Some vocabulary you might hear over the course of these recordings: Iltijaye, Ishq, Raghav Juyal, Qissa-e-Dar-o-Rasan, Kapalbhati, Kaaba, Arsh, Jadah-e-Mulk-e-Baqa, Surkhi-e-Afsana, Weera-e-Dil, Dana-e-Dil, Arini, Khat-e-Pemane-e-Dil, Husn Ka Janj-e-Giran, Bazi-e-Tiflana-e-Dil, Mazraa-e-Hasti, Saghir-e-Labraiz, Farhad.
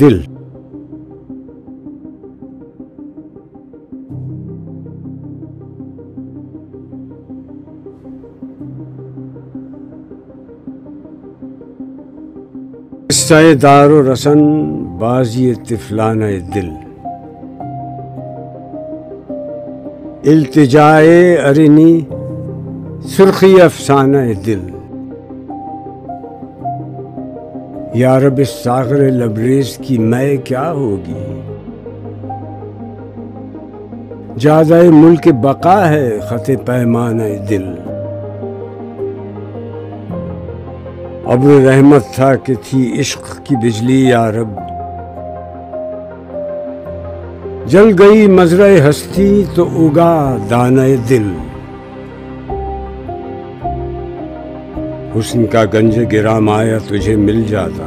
दिल। किस्सा दारो रसन बाज़ी तिफलाने दिल। इल्तिजाए अरिनी सुर्खी अफसाना दिल। या रब साग़िर लबरेज़ की मैं क्या होगी। जादा मुल्क बका है ख़त-ए पैमाने दिल। अब रहमत था कि थी इश्क की बिजली या रब। जल गई मज़राए हस्ती तो उगा दाने दिल। हुस्न का गंज-ए-गिरां आया तुझे मिल जाता।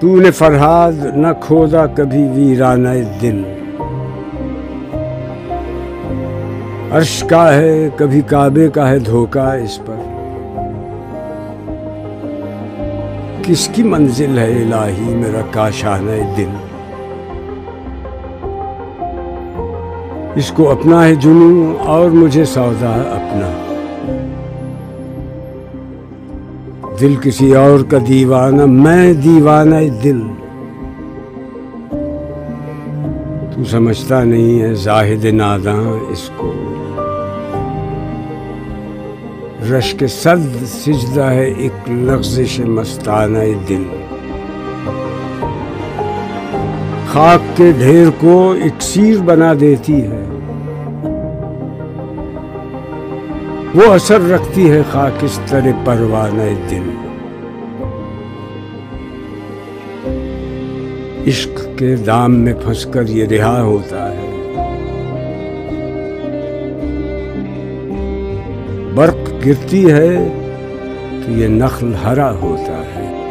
तूने फरहाद न खोदा कभी वीराने दिल। अर्श का है कभी काबे का है धोखा इस पर। किसकी मंजिल है इलाही मेरा काशाने दिल। इसको अपना है जुनू और मुझे सौदा अपना। दिल किसी और का दीवाना मैं दीवाना दिल। तू समझता नहीं है जाहिद नादां इसको। रश के सद सिजदा है एक लग़्ज़िश मस्ताना दिल। खाक के ढेर को इक्सीर बना देती है। वो असर रखती है खाकिस्तर परवाने दिल। इश्क के दाम में फंसकर ये रिहा होता है। बर्क गिरती है तो ये नखल हरा होता है।